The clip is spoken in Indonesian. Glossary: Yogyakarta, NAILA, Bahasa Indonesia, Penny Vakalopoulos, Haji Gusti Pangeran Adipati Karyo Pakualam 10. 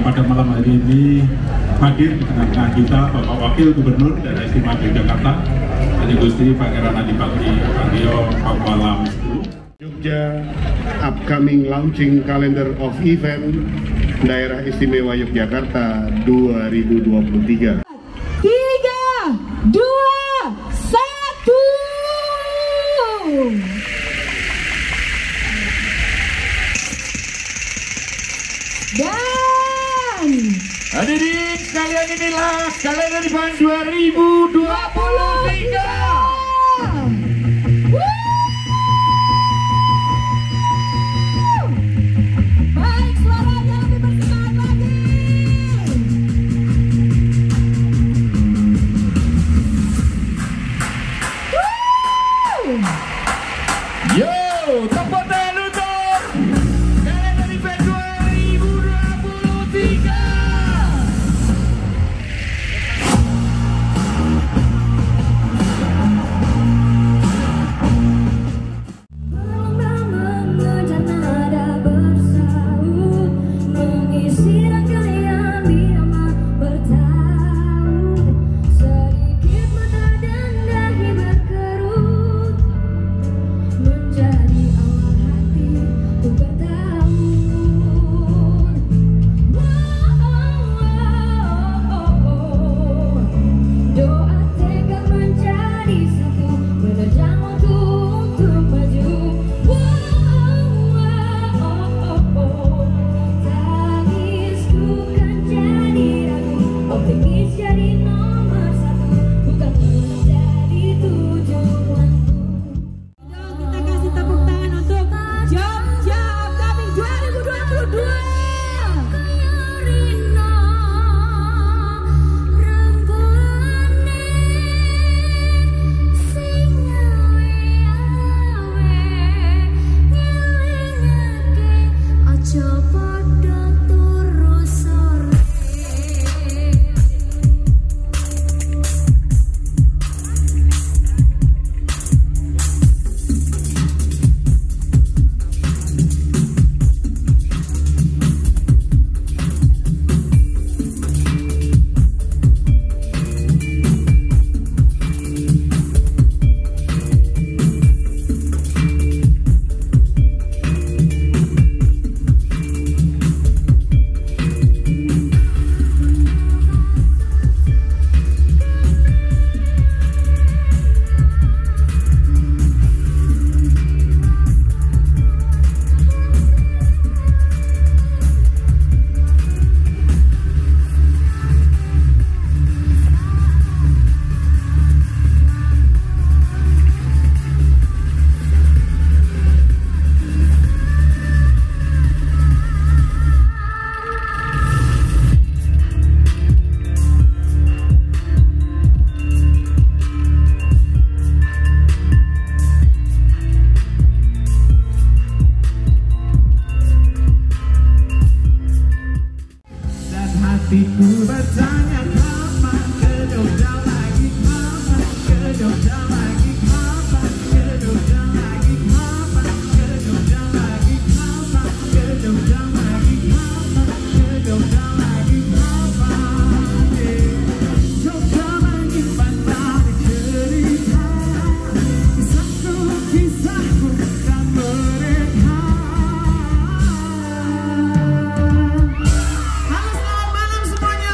yang pada malam hari ini hadir di tengah-tengah kita, Bapak Wakil Gubernur Daerah Istimewa Yogyakarta, Haji Gusti Pangeran Adipati Karyo Pakualam 10. Jogja upcoming launching calendar of event Daerah Istimewa Yogyakarta 2023. 3, 2, 1. Dan hadirin sekalian, inilah kalender event 2023. Hatiku bertanya, kapan ke Jogja lagi, kapan ke Jogja lagi, kapan ke Jogja lagi, kapan ke Jogja lagi, kapan ke Jogja lagi, kapan ke Jogja lagi, kapan ke Jogja lagi, pantai cerita kisahku, kisahku dan mereka. Halo, selamat malam semuanya.